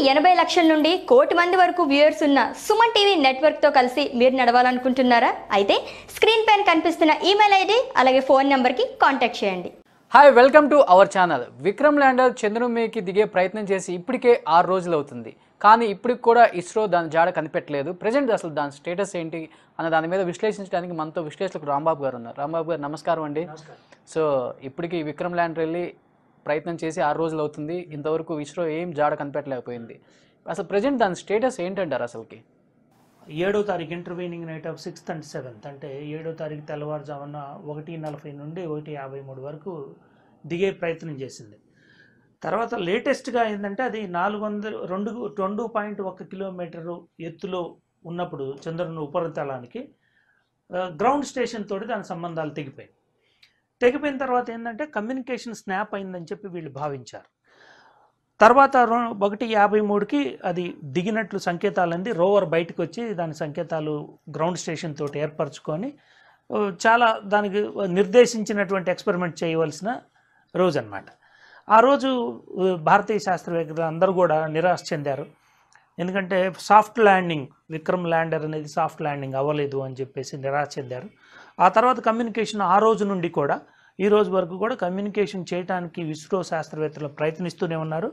80 లక్షల నుండి కోటి మంది వరకు వ్యూయర్స్ ఉన్న సుమన్ టీవీ నెట్వర్క్ తో కలిసి మీరు నడవాలనుకుంటున్నారా? అయితే స్క్రీన్ పైన కనిపిస్తున్న ఈమెయిల్ ఐడి అలాగే ఫోన్ నంబర్ కి కాంటాక్ట్ చేయండి. Hi, welcome to our channel. Vikram lander చంద్రునికి దిగే ప్రయత్నం చేసి ఇప్పటికే 6 రోజులు అవుతుంది, కానీ ఇప్పటికి కూడా ఇస్రో దాని జాడ కనిపెట్టలేదు. ప్రజెంట్ అసలు దాని స్టేటస్ ఏంటి అన్న దాని మీద విశ్లేషించడానికి మనతో విశ్లేషకులు రాంబాబు గారు ఉన్నారు. రాంబాబు గారు నమస్కారం అండి. సో ఇప్పటికి విక్రమ్ ల్యాండర్ వెళ్ళి ప్రయత్నం చేసి 6 రోజులు అవుతుంది, ఇంతవరకు ఇస్రో ఏం జాడ కనిపెట్టలేకపోయింది. అసలు ప్రజెంట్ దాని స్టేటస్ ఏంటంటారు? అసలుకి 7వ తారీఖు intervening night of 6th and 7th అంటే 7వ తారీఖు తెల్లవారుజామున 1:40 నుండి 1:53 వరకు దిగే ప్రయత్నం చేసింది. తర్వాత లేటెస్ట్గా ఏంటంటే అది 402.1 కిలోమీటరు ఎత్తులో ఉన్నప్పుడు చంద్రుని ఉపరితలానికి గ్రౌండ్ స్టేషన్ తోటి దాని సంబంధాలు తెగిపోయిన తర్వాత ఏంటంటే కమ్యూనికేషన్ స్నాప్ అయిందని చెప్పి వీళ్ళు భావించారు. తర్వాత 1:53కి అది దిగినట్లు సంకేతాలు అంది. రోవర్ బయటకు వచ్చి దాని సంకేతాలు గ్రౌండ్ స్టేషన్ తోటి ఏర్పరచుకొని చాలా దానికి నిర్దేశించినటువంటి ఎక్స్పెరిమెంట్ చేయవలసిన రోజు అన్నమాట. ఆ రోజు భారతీయ శాస్త్రవేత్తలు అందరూ కూడా నిరాశ చెందారు, ఎందుకంటే సాఫ్ట్ ల్యాండింగ్ విక్రమ్ ల్యాండర్ అనేది సాఫ్ట్ ల్యాండింగ్ అవ్వలేదు అని చెప్పేసి నిరాశ చెందారు. ఆ తర్వాత కమ్యూనికేషన్ ఆ రోజు నుండి కూడా ఈ రోజు వరకు కూడా కమ్యూనికేషన్ చేయడానికి ఇస్రో శాస్త్రవేత్తలు ప్రయత్నిస్తూనే ఉన్నారు.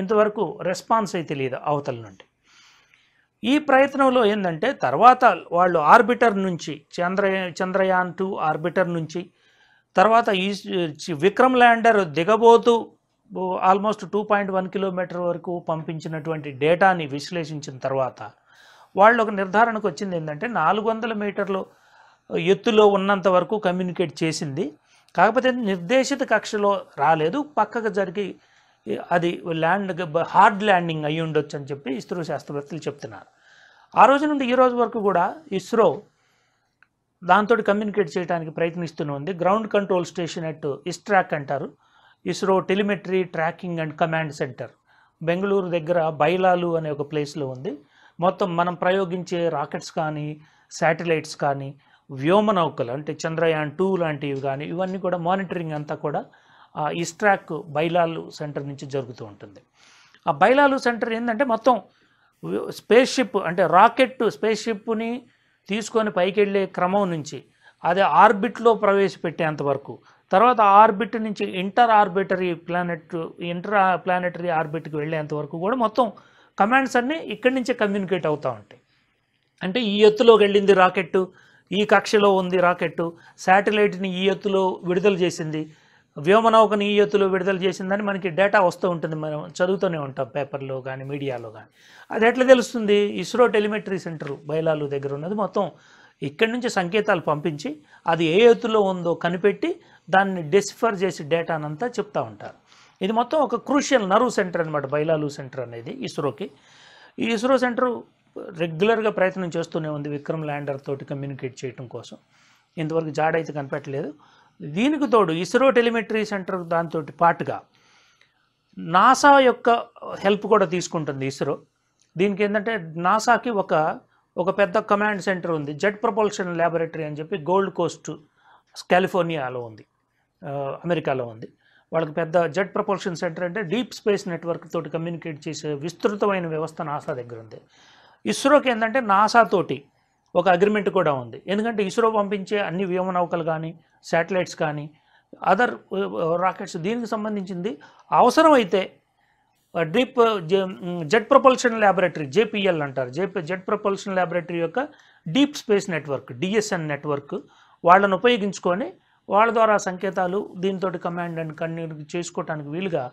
ఇంతవరకు రెస్పాన్స్ అయితే లేదు అవతల నుండి. ఈ ప్రయత్నంలో ఏంటంటే తర్వాత వాళ్ళు ఆర్బిటర్ నుంచి చంద్రయాన్ 2 ఆర్బిటర్ నుంచి తర్వాత ఈ విక్రమ్ ల్యాండర్ దిగబోతూ ఆల్మోస్ట్ 2.1 కిలోమీటర్ వరకు పంపించినటువంటి డేటాని విశ్లేషించిన తర్వాత వాళ్ళు ఒక నిర్ధారణకు వచ్చింది ఏంటంటే 400 మీటర్లు ఎత్తులో ఉన్నంత వరకు కమ్యూనికేట్ చేసింది, కాకపోతే నిర్దేశిత కక్షలో రాలేదు, పక్కకు జరిగి అది హార్డ్ ల్యాండింగ్ అయ్యి ఉండొచ్చు అని చెప్పి ఇస్రో శాస్త్రవేత్తలు చెప్తున్నారు. ఆ రోజు నుండి ఈ రోజు వరకు కూడా ఇస్రో దాంతో కమ్యూనికేట్ చేయడానికి ప్రయత్నిస్తూనే ఉంది. Ground control station at ISTRAC అంటారు, ISRO telemetry tracking and command centre, Bengaluru దగ్గర బైలాలు అనే ఒక ప్లేస్లో ఉంది. మొత్తం మనం ప్రయోగించే రాకెట్స్ కానీ శాటిలైట్స్ కానీ వ్యోమనౌకలు అంటే చంద్రయాన్ 2 లాంటివి కానీ ఇవన్నీ కూడా మానిటరింగ్ అంతా కూడా ఆ ISTRAC బైలాలు సెంటర్ నుంచి జరుగుతూ ఉంటుంది. ఆ బైలాలు సెంటర్ ఏంటంటే మొత్తం స్పేస్ షిప్ అంటే రాకెట్ స్పేస్ షిప్ని తీసుకొని పైకి వెళ్ళే క్రమం నుంచి అదే ఆర్బిట్లో ప్రవేశపెట్టేంత వరకు, తర్వాత ఆర్బిట్ నుంచి ఇంటర్ ప్లానెటరీ ఆర్బిట్కి వెళ్ళేంత వరకు కూడా మొత్తం కమాండ్స్ అన్నీ ఇక్కడి నుంచే కమ్యూనికేట్ అవుతూ ఉంటాయి. అంటే ఈ ఎత్తులోకి వెళ్ళింది రాకెట్టు, ఈ కక్షలో ఉంది రాకెట్టు, శాటిలైట్ని ఈ ఎత్తులో విడుదల చేసింది, వ్యోమనౌకని ఈ ఎత్తులో విడుదల చేసిందని మనకి డేటా వస్తూ ఉంటుంది, మనం చదువుతూనే ఉంటాం పేపర్లో కానీ మీడియాలో కానీ. అది ఎట్లా తెలుస్తుంది? ఇస్రో టెలిమెట్రీ సెంటర్ బైలాలు దగ్గర ఉన్నది మొత్తం ఇక్కడి నుంచి సంకేతాలు పంపించి అది ఏ ఎత్తులో ఉందో కనిపెట్టి దాన్ని డిస్ఫర్ చేసి డేటానంతా చెప్తూ ఉంటారు. ఇది మొత్తం ఒక క్రూషియల్ నర్వ్ సెంటర్ అనమాట బైలాలు సెంటర్ అనేది ఇస్రోకి. ఈ ఇస్రో సెంటర్ రెగ్యులర్గా ప్రయత్నం చేస్తూనే ఉంది విక్రమ్ ల్యాండర్ తోటి కమ్యూనికేట్ చేయడం కోసం, ఇంతవరకు జాడ అయితే కనిపెట్టలేదు. దీనికి తోడు ఇస్రో టెలిమెట్రీ సెంటర్ దాంతో పాటుగా నాసా యొక్క హెల్ప్ కూడా తీసుకుంటుంది ఇస్రో. దీనికి ఏంటంటే నాసాకి ఒక పెద్ద కమాండ్ సెంటర్ ఉంది, జెట్ ప్రొపల్షన్ ల్యాబొరేటరీ అని చెప్పి గోల్డ్ కోస్ట్ కాలిఫోర్నియాలో ఉంది, అమెరికాలో ఉంది. వాళ్ళకి పెద్ద జెట్ ప్రొపల్షన్ సెంటర్ అంటే డీప్ స్పేస్ నెట్వర్క్ తోటి కమ్యూనికేట్ చేసే విస్తృతమైన వ్యవస్థ నాసా దగ్గర ఉంది. ఇస్రోకి ఏంటంటే నాసా తోటి ఒక అగ్రిమెంట్ కూడా ఉంది, ఎందుకంటే ఇస్రో పంపించే అన్ని వ్యోమనౌకలు కానీ శాటిలైట్స్ కానీ అదర్ రాకెట్స్ దీనికి సంబంధించింది అవసరమైతే జెట్ ప్రొపల్షన్ ల్యాబొరేటరీ JPL అంటారు, జెట్ ప్రొపల్షన్ ల్యాబొరేటరీ యొక్క deep space network DSN network వాళ్ళను ఉపయోగించుకొని వాళ్ళ ద్వారా సంకేతాలు దీంతో కమాండ్ అండ్ కంటిన్యూ చేసుకోవడానికి వీలుగా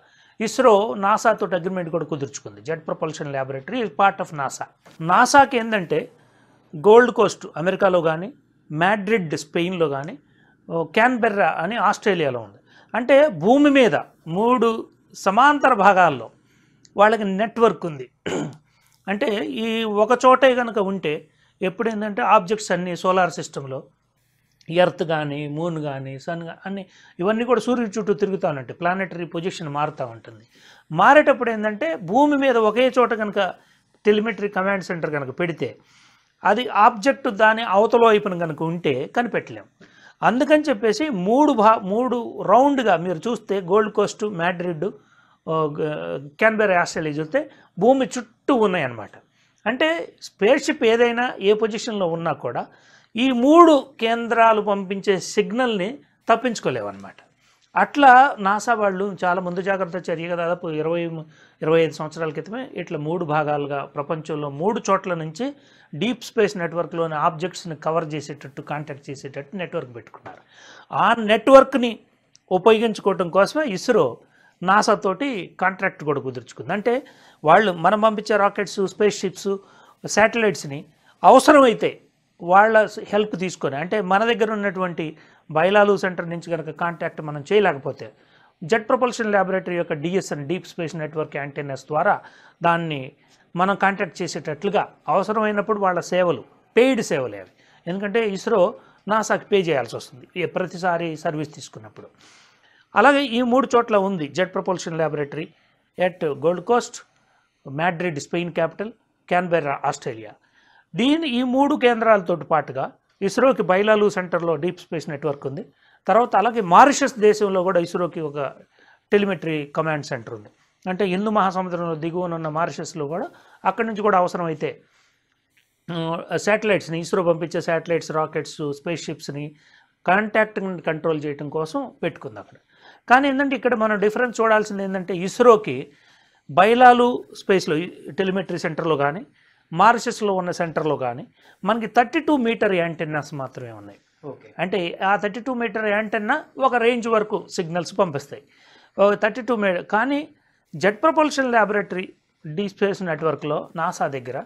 ఇస్రో నాసాతో అగ్రిమెంట్ కూడా కుదుర్చుకుంది. Jet propulsion laboratory is part of NASA. నాసాకి ఏంటంటే గోల్డ్ కోస్ట్ అమెరికాలో కానీ, మాడ్రిడ్ స్పెయిన్లో కానీ, క్యాన్బెర్రా అని ఆస్ట్రేలియాలో ఉంది. అంటే భూమి మీద 3 సమాంతర భాగాల్లో వాళ్ళకి నెట్వర్క్ ఉంది. అంటే ఈ ఒక చోటే కనుక ఉంటే ఎప్పుడు ఏంటంటే ఆబ్జెక్ట్స్ అన్నీ సోలార్ సిస్టంలో ఎర్త్ కానీ, మూన్ కానీ, సన్ అన్నీ ఇవన్నీ కూడా సూర్యుడి చుట్టూ తిరుగుతూ ఉంటాయి, ప్లానెటరీ పొజిషన్ మారుతూ ఉంటుంది. మారేటప్పుడు ఏంటంటే భూమి మీద ఒకే చోట కనుక టెలిమెట్రీ కమాండ్ సెంటర్ కనుక పెడితే అది ఆబ్జెక్ట్ దాని అవతల వైపున కనుక ఉంటే కనిపెట్టలేము. అందుకని చెప్పేసి మూడు రౌండ్గా మీరు చూస్తే Gold Coast, Madrid, Canberra astrology చూస్తే భూమి చుట్టూ ఉన్నాయి అన్నమాట. అంటే స్పేస్ షిప్ ఏదైనా ఏ పొజిషన్లో ఉన్నా కూడా ఈ మూడు కేంద్రాలు పంపించే సిగ్నల్ని తప్పించుకోలేవన్నమాట. అట్లా నాసా వాళ్ళు చాలా ముందు జాగ్రత్త చర్యగా దాదాపు 25 సంవత్సరాల క్రితమే ఇట్లా మూడు భాగాలుగా ప్రపంచంలో మూడు చోట్ల నుంచి డీప్ స్పేస్ నెట్వర్క్లోని ఆబ్జెక్ట్స్ని కవర్ చేసేటట్టు కాంటాక్ట్ చేసేటట్టు నెట్వర్క్ పెట్టుకున్నారు. ఆ నెట్వర్క్ని ఉపయోగించుకోవటం కోసమే ఇస్రో నాసా తోటి కాంట్రాక్ట్ కూడా కుదుర్చుకుంది. అంటే వాళ్ళు మనం పంపించే రాకెట్స్, స్పేస్ షిప్స్, శాటిలైట్స్ని అవసరమైతే వాళ్ళ హెల్ప్ తీసుకొని, అంటే మన దగ్గర ఉన్నటువంటి బైలాలు సెంటర్ నుంచి కనుక కాంటాక్ట్ మనం చేయలేకపోతే జెట్ ప్రొపల్షన్ ల్యాబొరేటరీ యొక్క DSN deep space network antennas ద్వారా దాన్ని మనం కాంటాక్ట్ చేసేటట్లుగా అవసరమైనప్పుడు వాళ్ళ సేవలు పెయిడ్ సేవలు అవి. ఎందుకంటే ఇస్రో నాసాకి పే చేయాల్సి వస్తుంది ప్రతిసారి సర్వీస్ తీసుకున్నప్పుడు. అలాగే ఈ మూడు చోట్ల ఉంది jet propulsion laboratory at Gold Coast, Madrid Spain capital, Canberra Australia. దీని ఈ మూడు కేంద్రాలతో పాటుగా ఇస్రోకి బైలాలు సెంటర్లో డీప్ స్పేస్ నెట్వర్క్ ఉంది. తర్వాత అలాగే మారిషస్ దేశంలో కూడా ఇస్రోకి ఒక టెలిమెట్రీ కమాండ్ సెంటర్ ఉంది. అంటే హిందూ మహాసముద్రంలో దిగువనున్న మారిషస్లో కూడా అక్కడి నుంచి కూడా అవసరమైతే శాటిలైట్స్ని, ఇస్రో పంపించే శాటిలైట్స్, రాకెట్స్, స్పేస్ షిప్స్ని కాంటాక్ట్ కంట్రోల్ చేయడం కోసం పెట్టుకుంది అక్కడ. కానీ ఏంటంటే ఇక్కడ మనం డిఫరెన్స్ చూడాల్సింది ఏంటంటే ఇస్రోకి బైలాలు స్పేస్లో టెలిమెట్రీ సెంటర్లో కానీ మారిషస్లో ఉన్న సెంటర్లో కానీ మనకి 32 మీటర్ యాంటెన్నాస్ మాత్రమే ఉన్నాయి. అంటే ఆ 32 మీటర్ యాంటెన్నా ఒక రేంజ్ వరకు సిగ్నల్స్ పంపిస్తాయి 32 మీటర్. కానీ jet propulsion laboratory deep space నెట్వర్క్లో నాసా దగ్గర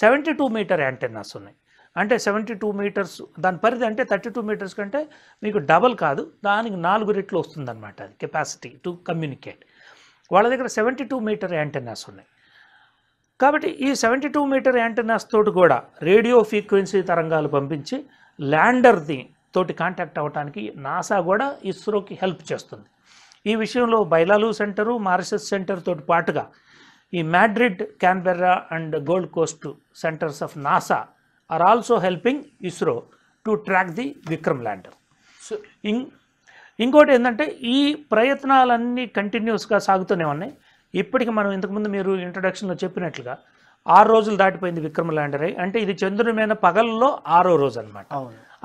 72 మీటర్ యాంటెన్నాస్ ఉన్నాయి. అంటే 72 మీటర్స్ దాని పరిధి, అంటే 32 మీటర్స్ కంటే మీకు డబల్ కాదు, దానికి 4 రెట్లు వస్తుందన్నమాట అది కెపాసిటీ టు కమ్యూనికేట్. వాళ్ళ దగ్గర 72 మీటర్ యాంటెన్నాస్ ఉన్నాయి. కాబట్టి ఈ 72 మీటర్ యాంటెనాస్ తోటి కూడా రేడియో ఫ్రీక్వెన్సీ తరంగాలు పంపించి ల్యాండర్ది తోటి కాంటాక్ట్ అవ్వడానికి నాసా కూడా ఇస్రోకి హెల్ప్ చేస్తుంది. ఈ విషయంలో బైలాలు సెంటరు, మారిషస్ సెంటర్ తోటి పాటుగా ఈ Madrid, Canberra and Gold Coast centres of NASA are also helping ISRO to track the Vikram lander. So ఇంకోటి ఏంటంటే ఈ ప్రయత్నాలన్నీ కంటిన్యూస్గా సాగుతూనే ఉన్నాయి. ఇప్పటికి మనం ఇంతకుముందు మీరు ఇంట్రడక్షన్లో చెప్పినట్లుగా 6 రోజులు దాటిపోయింది విక్రమ్ ల్యాండర్ అయ్యి. అంటే ఇది చంద్రుడిమైన పగల్లో 6వ రోజు అనమాట.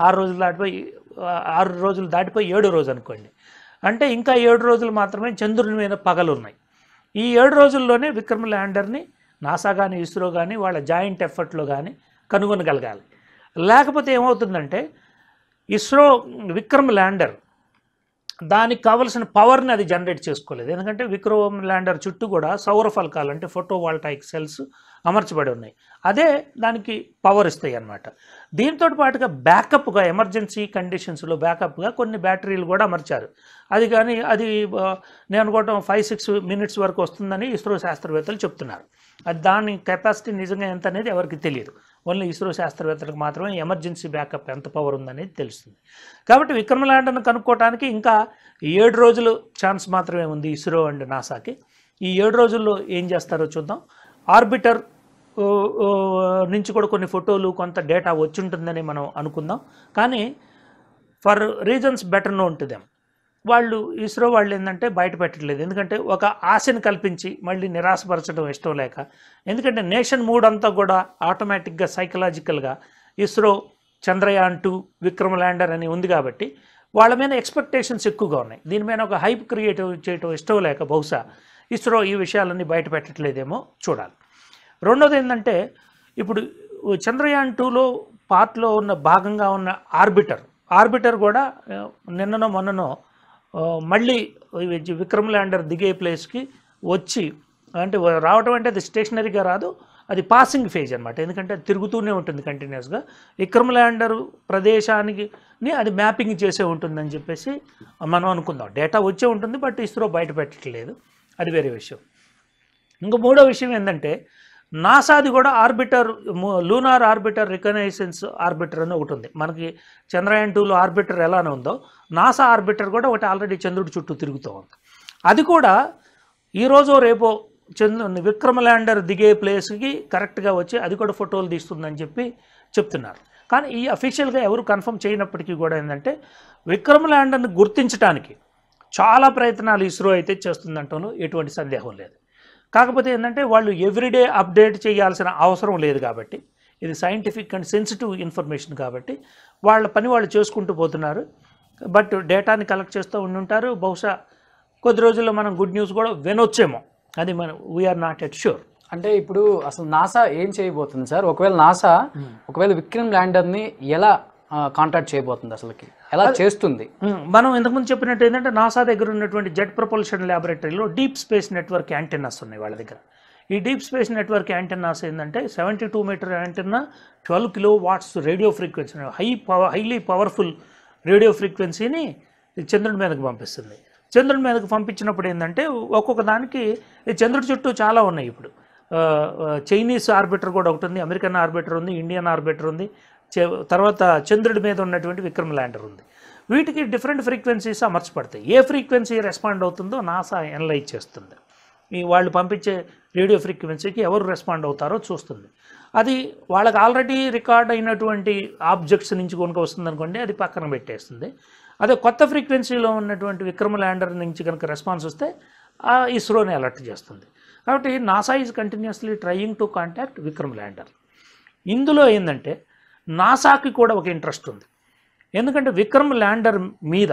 6 రోజులు దాటిపోయి 6 రోజులు దాటిపోయి 7వ రోజు అనుకోండి. అంటే ఇంకా 7 రోజులు మాత్రమే చంద్రుని మీద పగలు ఉన్నాయి. ఈ 7 రోజుల్లోనే విక్రమ్ ల్యాండర్ని నాసా కానీ ఇస్రో కానీ వాళ్ళ జాయింట్ ఎఫర్ట్లో కానీ కనుగొనగలగాలి. లేకపోతే ఏమవుతుందంటే ఇస్రో విక్రమ్ ల్యాండర్ దానికి కావలసిన పవర్ని అది జనరేట్ చేసుకోలేదు. ఎందుకంటే విక్రమ్ ల్యాండర్ చుట్టూ కూడా సౌర ఫలకాలు, అంటే ఫోటోవాల్టాయిక్ సెల్స్ అమర్చబడి ఉన్నాయి. అదే దానికి పవర్ ఇస్తాయి అన్నమాట. దీంతో పాటుగా బ్యాకప్గా ఎమర్జెన్సీ కండిషన్స్లో బ్యాకప్గా కొన్ని బ్యాటరీలు కూడా అమర్చారు. అది కానీ అది నేను అనుకోవటం 5-6 మినిట్స్ వరకు వస్తుందని ఇస్రో శాస్త్రవేత్తలు చెప్తున్నారు. అది దాని కెపాసిటీ నిజంగా ఎంత అనేది ఎవరికి తెలియదు. ఓన్లీ ఇస్రో శాస్త్రవేత్తలకు మాత్రమే ఎమర్జెన్సీ బ్యాకప్ ఎంత పవర్ ఉందనేది తెలుస్తుంది. కాబట్టి విక్రమ్ ల్యాండర్ను కనుక్కోవడానికి ఇంకా 7 రోజులు ఛాన్స్ మాత్రమే ఉంది ఇస్రో అండ్ నాసాకి. ఈ 7 రోజుల్లో ఏం చేస్తారో చూద్దాం. ఆర్బిటర్ నుంచి కూడా కొన్ని ఫోటోలు, కొంత డేటా వచ్చి ఉంటుందని మనం అనుకుందాం. కానీ for reasons better known to them వాళ్ళు ఇస్రో వాళ్ళు ఏంటంటే బయట పెట్టట్లేదు. ఎందుకంటే ఒక ఆశను కల్పించి మళ్ళీ నిరాశపరచడం ఇష్టం లేక. ఎందుకంటే నేషన్ మూడ్ అంతా కూడా ఆటోమేటిక్గా సైకలాజికల్గా ఇస్రో చంద్రయాన్ 2 విక్రమ్ ల్యాండర్ అని ఉంది కాబట్టి వాళ్ళ మీద ఎక్స్పెక్టేషన్స్ ఎక్కువగా ఉన్నాయి. దీని మీద ఒక హైప్ క్రియేట్ చేయడం ఇష్టం లేక బహుశా ఇస్రో ఈ విషయాలన్నీ బయట పెట్టట్లేదేమో చూడాలి. రెండోది ఏంటంటే ఇప్పుడు చంద్రయాన్ 2లో పార్ట్లో ఉన్న భాగంగా ఉన్న ఆర్బిటర్ కూడా నిన్ననో మొన్ననో మళ్ళీ విక్రమ్ ల్యాండర్ దిగే ప్లేస్కి వచ్చి, అంటే రావటం అంటే అది స్టేషనరీగా రాదు, అది పాసింగ్ ఫేజ్ అనమాట. ఎందుకంటే అది తిరుగుతూనే ఉంటుంది కంటిన్యూస్గా. విక్రమ్ ల్యాండర్ ప్రదేశానికి అది మ్యాపింగ్ చేసే ఉంటుందని చెప్పేసి మనం అనుకుందాం. డేటా వచ్చే ఉంటుంది, బట్ ఇస్రో బయట పెట్టట్లేదు, అది వేరే విషయం. ఇంకో మూడో విషయం ఏంటంటే నాసాది కూడా orbiter, lunar orbiter reconnaissance orbiter అని ఒకటి ఉంది. మనకి చంద్రయాన్ 2లో ఆర్బిటర్ ఎలానే ఉందో నాసా ఆర్బిటర్ కూడా ఒకటి ఆల్రెడీ చంద్రుడి చుట్టూ తిరుగుతూ ఉంది. అది కూడా ఈరోజో రేపో విక్రమ్ ల్యాండర్ దిగే ప్లేస్కి కరెక్ట్గా వచ్చి అది కూడా ఫోటోలు తీస్తుందని చెప్తున్నారు. కానీ ఈ అఫీషియల్గా ఎవరు కన్ఫర్మ్ చేయనప్పటికీ కూడా ఏంటంటే విక్రమ్ ల్యాండర్ని గుర్తించడానికి చాలా ప్రయత్నాలు ఇస్రో అయితే చేస్తుందంటలో ఎటువంటి సందేహం లేదు. కాకపోతే ఏంటంటే వాళ్ళు ఎవ్రీడే అప్డేట్ చేయాల్సిన అవసరం లేదు కాబట్టి, ఇది సైంటిఫిక్ అండ్ సెన్సిటివ్ ఇన్ఫర్మేషన్ కాబట్టి వాళ్ళ పని వాళ్ళు చేసుకుంటూ పోతున్నారు. బట్ డేటాని కలెక్ట్ చేస్తూ ఉండుంటారు. బహుశా కొద్ది రోజుల్లో మనం గుడ్ న్యూస్ కూడా వినొచ్చేమో, అది మనం వీఆర్ నాట్ ఎట్ ష్యూర్. అంటే ఇప్పుడు అసలు నాసా ఏం చేయబోతుంది సార్? ఒకవేళ విక్రమ్ ల్యాండర్ని ఎలా కాంటాక్ట్ చేయబోతుంది, అసలుకి ఎలా చేస్తుంది? మనం ఇంతకుముందు చెప్పినట్టు ఏంటంటే నాసా దగ్గర ఉన్నటువంటి జెట్ ప్రొపల్షన్ ల్యాబొరేటరీలో డీప్ స్పేస్ నెట్వర్క్ యాంటెన్నాస్ ఉన్నాయి వాళ్ళ దగ్గర. ఈ డీప్ స్పేస్ నెట్వర్క్ యాంటెన్నాస్ ఏంటంటే 72 metre antenna, 12 kilowatts radio frequency, highly powerful radio ఫ్రీక్వెన్సీని చంద్రుడి మీదకు పంపిస్తుంది. చంద్రుడి మీదకు పంపించినప్పుడు ఏంటంటే ఒక్కొక్క దానికి చంద్రుడి చుట్టూ చాలా ఉన్నాయి. ఇప్పుడు చైనీస్ ఆర్బిటర్ కూడా ఒకటి ఉంది, అమెరికన్ ఆర్బిటర్ ఉంది, ఇండియన్ ఆర్బిటర్ ఉంది, తర్వాత చంద్రుడి మీద ఉన్నటువంటి విక్రమ్ ల్యాండర్ ఉంది. వీటికి డిఫరెంట్ ఫ్రీక్వెన్సీస్ అమర్చబడతాయి. ఏ ఫ్రీక్వెన్సీ రెస్పాండ్ అవుతుందో నాసా అనలైజ్ చేస్తుంది. ఈ వాళ్ళు పంపించే రేడియో ఫ్రీక్వెన్సీకి ఎవరు రెస్పాండ్ అవుతారో చూస్తుంది. అది వాళ్ళకి ఆల్రెడీ రికార్డ్ అయినటువంటి ఆబ్జెక్ట్స్ నుంచి కనుక వస్తుంది అనుకోండి, అది పక్కన పెట్టేస్తుంది. అదే కొత్త ఫ్రీక్వెన్సీలో ఉన్నటువంటి విక్రమ్ ల్యాండర్ నుంచి కనుక రెస్పాన్స్ వస్తే ఇస్రోని అలర్ట్ చేస్తుంది. కాబట్టి NASA is continuously trying to contact Vikram lander. ఇందులో ఏంటంటే నాసాకి కూడా ఒక ఇంట్రెస్ట్ ఉంది, ఎందుకంటే విక్రమ్ ల్యాండర్ మీద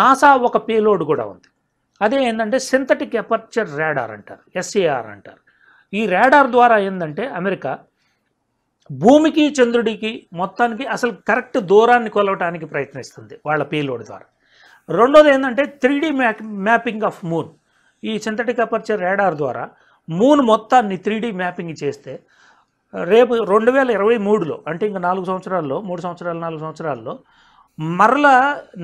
నాసా ఒక పేలోడ్ కూడా ఉంది. అదే ఏంటంటే సింథటిక్ అపర్చర్ రాడార్ అంటారు, SAR అంటారు. ఈ రాడార్ ద్వారా ఏంటంటే అమెరికా భూమికి చంద్రుడికి మొత్తానికి అసలు కరెక్ట్ దూరాన్ని కొలవటానికి ప్రయత్నిస్తుంది వాళ్ళ పేలోడ్ ద్వారా. రెండోది ఏంటంటే 3D మ్యాపింగ్ ఆఫ్ మూన్. ఈ సింథటిక్ అపర్చర్ రాడార్ ద్వారా మూన్ మొత్తాన్ని 3D మ్యాపింగ్ చేస్తే రేపు 2023లో, అంటే ఇంకా 4 సంవత్సరాల్లో మరలా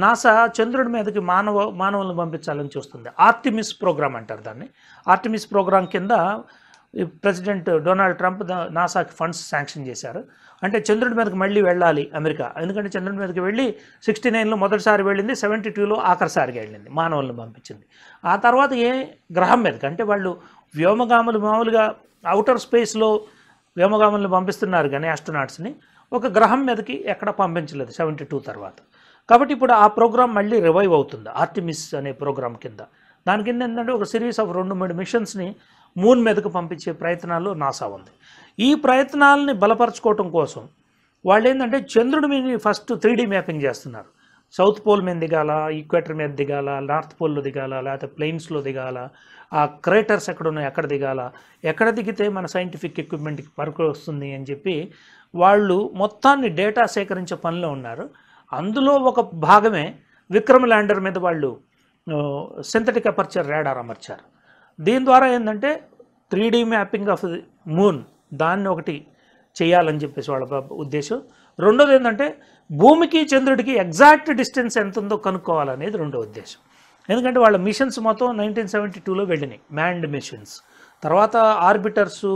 నాసా చంద్రుడి మీదకి మానవులను పంపించాలని చూస్తుంది. ఆర్టిమిస్ ప్రోగ్రామ్ అంటారు దాన్ని. ఆర్టిమిస్ ప్రోగ్రామ్ కింద ప్రెసిడెంట్ డొనాల్డ్ ట్రంప్ నాసాకి ఫండ్స్ శాంక్షన్ చేశారు. అంటే చంద్రుడి మీదకి మళ్ళీ వెళ్ళాలి అమెరికా, ఎందుకంటే చంద్రుడి మీదకి వెళ్ళి 69లో మొదటిసారి వెళ్ళింది, 72లో ఆఖరిసారిగా వెళ్ళింది, మానవులను పంపించింది. ఆ తర్వాత ఏ గ్రహం మీదకి అంటే వాళ్ళు వ్యోమగాములు మామూలుగా అవుటర్ స్పేస్లో వ్యోమగాములను పంపిస్తున్నారు కానీ ఆస్ట్రోనాట్స్ని ఒక గ్రహం మీదకి ఎక్కడ పంపించలేదు 72 తర్వాత. కాబట్టి ఇప్పుడు ఆ ప్రోగ్రామ్ మళ్ళీ రివైవ్ అవుతుంది ఆర్టిమిస్ అనే ప్రోగ్రామ్ కింద. దాని కింద ఏంటంటే ఒక సిరీస్ ఆఫ్ 2-3 మిషన్స్ని మూన్ మీదకు పంపించే ప్రయత్నాల్లో నాసా ఉంది. ఈ ప్రయత్నాలని బలపరచుకోవటం కోసం వాళ్ళు ఏంటంటే చంద్రుడి మీద ఫస్ట్ 3D మ్యాపింగ్ చేస్తున్నారు. సౌత్ పోల్ మీద దిగాల, ఈక్వేటర్ మీద దిగాల, నార్త్ పోల్లో దిగాల, లేకపోతే ప్లెయిన్స్లో దిగాల, ఆ క్రేటర్స్ ఎక్కడ ఉన్నాయి అక్కడ దిగాల, ఎక్కడ దిగితే మన సైంటిఫిక్ ఎక్విప్మెంట్కి పరకు వస్తుంది అని చెప్పి వాళ్ళు మొత్తాన్ని డేటా సేకరించే పనిలో ఉన్నారు. అందులో ఒక భాగమే విక్రమ్ ల్యాండర్ మీద వాళ్ళు సింథటిక్ అపర్చర్ రాడార్ అమర్చారు. దీని ద్వారా ఏంటంటే 3D మ్యాపింగ్ ఆఫ్ మూన్ దాన్ని ఒకటి చేయాలని చెప్పేసి వాళ్ళ ఉద్దేశం. రెండోది ఏంటంటే భూమికి చంద్రుడికి ఎగ్జాక్ట్ డిస్టెన్స్ ఎంత ఉందో కనుక్కోవాలనేది రెండో ఉద్దేశం. ఎందుకంటే వాళ్ళ మిషన్స్ మొత్తం 1972లో వెళ్ళినాయి మ్యాండ్ మిషన్స్, తర్వాత ఆర్బిటర్సు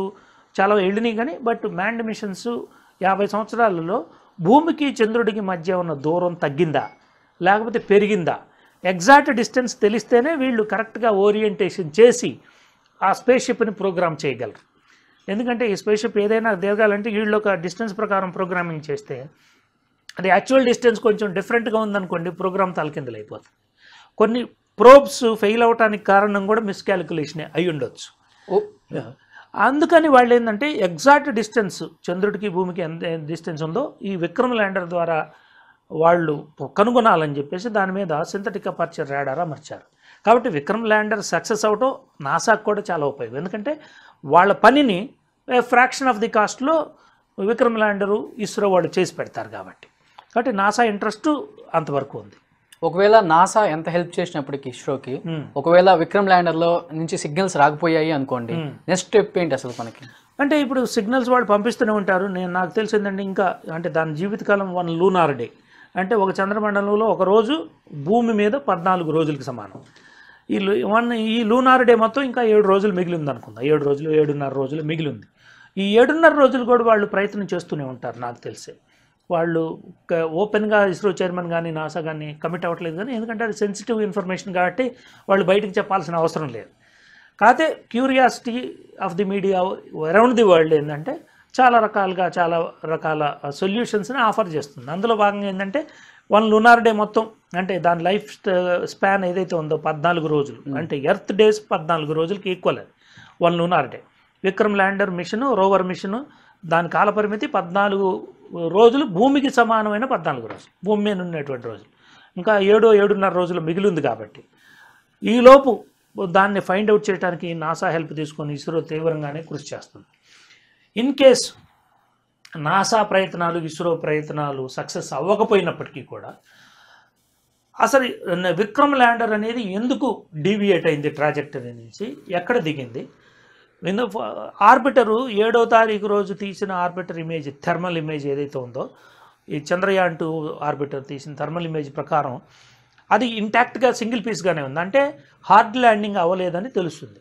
చాలా వెళ్ళినాయి కానీ, బట్ మ్యాండ్ మిషన్స్ 50 సంవత్సరాలలో భూమికి చంద్రుడికి మధ్య ఉన్న దూరం తగ్గిందా లేకపోతే పెరిగిందా, ఎగ్జాక్ట్ డిస్టెన్స్ తెలిస్తేనే వీళ్ళు కరెక్ట్గా ఓరియంటేషన్ చేసి ఆ స్పేస్ షిప్ని ప్రోగ్రామ్ చేయగలరు. ఎందుకంటే ఈ స్పేస్ షిప్ ఏదైనా తిరగాలంటే వీళ్ళు ఒక డిస్టెన్స్ ప్రకారం ప్రోగ్రామింగ్ చేస్తే అది యాక్చువల్ డిస్టెన్స్ కొంచెం డిఫరెంట్గా ఉందనుకోండి, ప్రోగ్రామ్ తలకిందులు అయిపోతుంది. కొన్ని ప్రోబ్స్ ఫెయిల్ అవడానికి కారణం కూడా మిస్కాలిక్యులేషన్ అయి ఉండొచ్చు. అందుకని వాళ్ళు ఏంటంటే ఎగ్జాక్ట్ డిస్టెన్స్ చంద్రుడికి భూమికి ఎంత డిస్టెన్స్ ఉందో ఈ విక్రమ్ ల్యాండర్ ద్వారా వాళ్ళు కనుగొనాలని చెప్పేసి దాని మీద సింథటిక్ అపర్చర్ రాడార్ అమర్చారు. కాబట్టి విక్రమ్ ల్యాండర్ సక్సెస్ అవటం నాసాకు కూడా చాలా ఉపయోగం, ఎందుకంటే వాళ్ళ పనిని ఫ్రాక్షన్ ఆఫ్ ది కాస్ట్లో విక్రమ్ ల్యాండరు ఇస్రో వాళ్ళు చేసి పెడతారు. కాబట్టి నాసా ఇంట్రెస్ట్ అంతవరకు ఉంది. ఒకవేళ నాసా ఎంత హెల్ప్ చేసినప్పటికీ ఇస్రోకి, ఒకవేళ విక్రమ్ ల్యాండర్లో నుంచి సిగ్నల్స్ రాకపోయాయి అనుకోండి, నెక్స్ట్ స్టెప్ ఏంటి అసలు మనకి? అంటే ఇప్పుడు సిగ్నల్స్ వాళ్ళు పంపిస్తూనే ఉంటారు. నాకు తెలిసిందండి ఇంకా అంటే దాని జీవితకాలం 1 లూనార్ డే, అంటే ఒక చంద్రమండలంలో ఒక రోజు భూమి మీద 14 రోజులకి సమానం. ఈ లూనార్ డే మొత్తం ఇంకా 7 రోజులు మిగిలింది అనుకుందాం, 7 రోజులు 7.5 రోజులు మిగిలింది. ఈ 7.5 రోజులు కూడా వాళ్ళు ప్రయత్నం చేస్తూనే ఉంటారు. నాకు తెలిసే వాళ్ళు ఓపెన్గా ఇస్రో చైర్మన్ కానీ నాసా కానీ కమిట్ అవ్వట్లేదు కానీ, ఎందుకంటే అది సెన్సిటివ్ ఇన్ఫర్మేషన్ కాబట్టి వాళ్ళు బయటికి చెప్పాల్సిన అవసరం లేదు. కాకపోతే curiosity of the media around the world ఏంటంటే చాలా రకాల సొల్యూషన్స్ని ఆఫర్ చేస్తుంది. అందులో భాగంగా ఏంటంటే one lunar day మొత్తం అంటే దాని లైఫ్ స్పాన్ ఏదైతే ఉందో 14 రోజులు అంటే ఎర్త్ డేస్ 14 రోజులకు ఈక్వల్ అది one lunar day. Vikram lander mission rover mission దాని కాల పరిమితి 14 రోజులు, భూమికి సమానమైన 14 రోజులు, భూమి మీద ఉన్నటువంటి రోజులు. ఇంకా 7-7.5 రోజులు మిగిలింది కాబట్టి ఈలోపు దాన్ని ఫైండ్ అవుట్ చేయడానికి నాసా హెల్ప్ తీసుకొని ఇస్రో తీవ్రంగానే కృషి చేస్తుంది. ఇన్ కేస్ నాసా ప్రయత్నాలు ఇస్రో ప్రయత్నాలు సక్సెస్ అవ్వకపోయినప్పటికీ కూడా అసలు విక్రమ్ ల్యాండర్ అనేది ఎందుకు డీవియేట్ అయింది ట్రాజెక్టరీ నుంచి, ఎక్కడ దిగింది, ఆర్బిటరు 7వ తారీఖు రోజు తీసిన ఆర్బిటర్ ఇమేజ్ థర్మల్ ఇమేజ్ ఏదైతే ఉందో ఈ చంద్రయాన్ 2 ఆర్బిటర్ తీసిన థర్మల్ ఇమేజ్ ప్రకారం అది ఇంటాక్ట్గా సింగిల్ పీస్గానే ఉంది, అంటే హార్డ్ ల్యాండింగ్ అవ్వలేదని తెలుస్తుంది.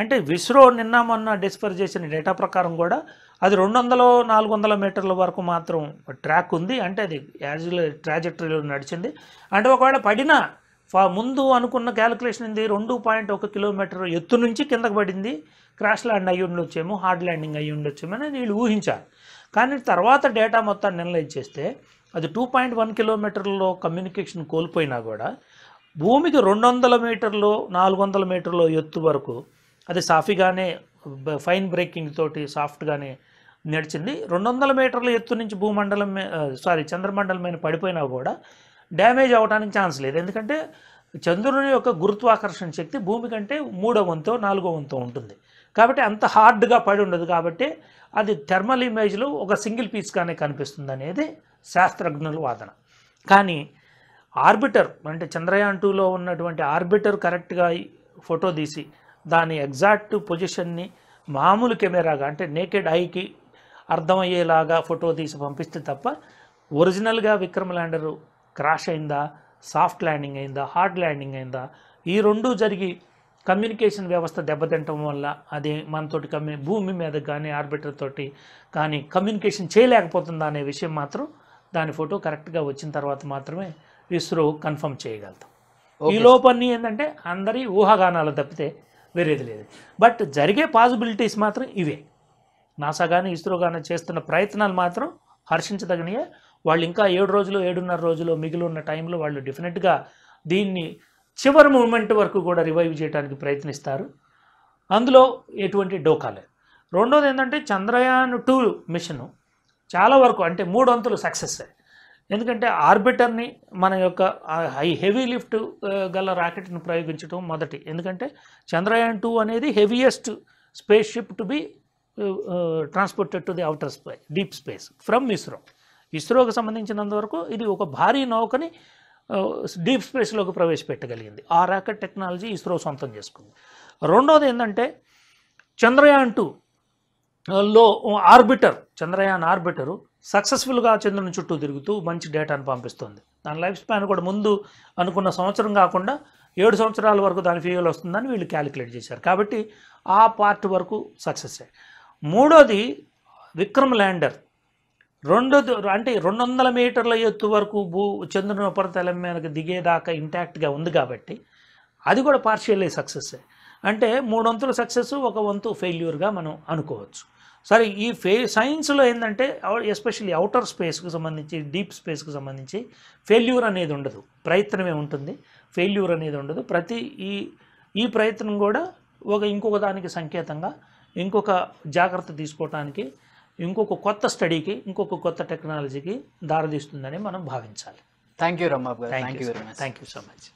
అంటే ఇస్రో నిన్న మొన్న డిస్పర్ చేసిన డేటా ప్రకారం కూడా అది 200-400 మీటర్ల వరకు మాత్రం ట్రాక్ ఉంది, అంటే అది యాజువల్ ట్రాజెక్టరీలో నడిచింది. అంటే ఒకవేళ పడినా ముందు అనుకున్న క్యాలిక్యులేషన్ ఇది 2.1 కిలోమీటర్ ఎత్తు నుంచి కిందకు పడింది, క్రాష్ ల్యాండ్ అయ్యి ఉండొచ్చేమో, హార్డ్ ల్యాండింగ్ అయ్యి ఉండొచ్చేమో అని వీళ్ళు ఊహించారు. కానీ తర్వాత డేటా మొత్తాన్ని అనలైజ్ చేస్తే అది 2.1 కిలోమీటర్లో కమ్యూనికేషన్ కోల్పోయినా కూడా భూమికి 200-400 మీటర్లు ఎత్తు వరకు అది సాఫీగానే ఫైన్ బ్రేకింగ్ తోటి సాఫ్ట్గానే నడిచింది. 200 మీటర్ల ఎత్తు నుంచి చంద్రమండలం మీద పడిపోయినా కూడా డ్యామేజ్ అవ్వడానికి ఛాన్స్ లేదు, ఎందుకంటే చంద్రుని యొక్క గురుత్వాకర్షణ శక్తి భూమి కంటే 3/4 ఉంటుంది కాబట్టి అంత హార్డ్గా పడి ఉండదు, కాబట్టి అది థర్మల్ ఇమేజ్లో ఒక సింగిల్ పీస్గానే కనిపిస్తుంది అనేది శాస్త్రజ్ఞుల వాదన. కానీ ఆర్బిటర్ అంటే చంద్రయాన్ 2లో ఉన్నటువంటి ఆర్బిటర్ కరెక్ట్గా ఫోటో తీసి దాని ఎగ్జాక్ట్ పొజిషన్ని మామూలు కెమెరాగా అంటే నేకెడ్ ఐకి అర్థమయ్యేలాగా ఫోటో తీసి పంపిస్తే తప్ప ఒరిజినల్గా విక్రమ్ ల్యాండరు క్రాష్ అయిందా, సాఫ్ట్ ల్యాండింగ్ అయిందా, హార్డ్ ల్యాండింగ్ అయిందా, ఈ రెండు జరిగి కమ్యూనికేషన్ వ్యవస్థ దెబ్బతింటం వల్ల అది మనతోటి భూమి మీద కానీ ఆర్బిటర్ తోటి కానీ కమ్యూనికేషన్ చేయలేకపోతుందా అనే విషయం మాత్రం దాని ఫోటో కరెక్ట్గా వచ్చిన తర్వాత మాత్రమే ఇస్రో కన్ఫర్మ్ చేయగలుగుతాం. ఈ లోపన్నీ ఏంటంటే అందరి ఊహాగానాలు తప్పితే వేరేది లేదు, బట్ జరిగే పాసిబిలిటీస్ మాత్రం ఇవే. నాసా కానీ ఇస్రో కానీ చేస్తున్న ప్రయత్నాలు మాత్రం హర్షించదగినయే. వాళ్ళు ఇంకా 7-7.5 రోజులు మిగిలి ఉన్న టైంలో వాళ్ళు డెఫినెట్గా దీన్ని చివరి మూమెంట్ వరకు కూడా రివైవ్ చేయడానికి ప్రయత్నిస్తారు, అందులో ఎటువంటి డోకా లేదు. రెండోది ఏంటంటే చంద్రయాన్ 2 మిషను చాలా వరకు అంటే 3 వంతులు సక్సెస్, ఎందుకంటే ఆర్బిటర్ని మన యొక్క హెవీ లిఫ్ట్ గల రాకెట్ని ప్రయోగించడం మొదటి, ఎందుకంటే చంద్రయాన్ 2 అనేది heaviest space ship to be transported to the outer space deep space from ISRO. ఇస్రోకి సంబంధించినంతవరకు ఇది ఒక భారీ నౌకని డీప్ స్పేస్లోకి ప్రవేశపెట్టగలిగింది, ఆ రాకెట్ టెక్నాలజీ ఇస్రో సొంతం చేసుకుంది. రెండోది ఏంటంటే చంద్రయాన్ 2లో చంద్రయాన్ ఆర్బిటరు సక్సెస్ఫుల్గా చంద్రుని చుట్టూ తిరుగుతూ మంచి డేటాను పంపిస్తుంది. దాని లైఫ్ స్పాన్ కూడా ముందు అనుకున్న సంవత్సరం కాకుండా 7 సంవత్సరాల వరకు దాని ఫ్యూయల్ వస్తుందని వీళ్ళు క్యాలిక్యులేట్ చేశారు, కాబట్టి ఆ పార్ట్ వరకు సక్సెస్ అయ్యాయి. మూడోది విక్రమ్ ల్యాండర్ అంటే 200 మీటర్ల ఎత్తు వరకు చంద్రుని ఉపరితల మీదకి దిగేదాకా ఇంటాక్ట్గా ఉంది కాబట్టి అది కూడా పార్షియల్లీ సక్సెస్, అంటే 3 వంతులు సక్సెస్ 1 వంతు ఫెయిల్యూర్గా మనం అనుకోవచ్చు. సరే ఈ సైన్స్లో ఏంటంటే ఎస్పెషల్లీ అవుటర్ స్పేస్కి సంబంధించి డీప్ స్పేస్కి సంబంధించి ఫెయిల్యూర్ అనేది ఉండదు, ప్రయత్నమే ఉంటుంది, ఫెయిల్యూర్ అనేది ఉండదు. ఈ ప్రయత్నం కూడా ఇంకొక దానికి సంకేతంగా, ఇంకొక జాగ్రత్త తీసుకోవడానికి, ఇంకొక కొత్త స్టడీకి, ఇంకొక కొత్త టెక్నాలజీకి దారితీస్తుందని మనం భావించాలి. థ్యాంక్ యూ రమ్మ, thank you very much, thank you so much.